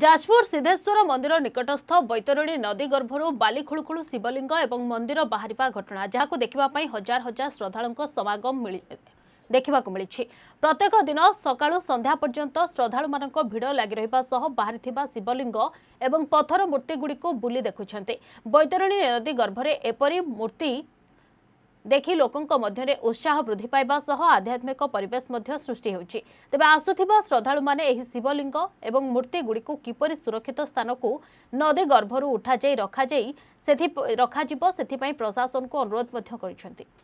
जाजपुर सिद्धेश्वर मंदिर निकटस्थ बैतरणी नदी गर्भर बाली खुलखुलु शिवलिंग एवं मंदिर बाहरिबा घटना जहां देखा हजार हजार श्रद्धालुओं समागम देखा मिली। प्रत्येक दिन सकाळु संध्या पर्यंत श्रद्धालु मानक भिड़ लगी रहा। बाहरी शिवलिंग एवं पत्थर मूर्तिगुड़ी बुली देखुंट। बैतरणी नदी गर्भरे एपरी मूर्ति देखी लोकों मध्यरे उत्साह वृद्धि पाइबा सह आध्यात्मिक परिवेश मध्य सृष्टि होउछि। तबे आसुथिबा श्रद्धालु माने एही शिवलिंग एवं मूर्ति गुड़िकु किपरि सुरक्षित स्थान को नदी गर्भरु उठा जाई रखा सेथि रखा जिवो सेथि पई प्रशासन को अनुरोध मध्य करिसेंति।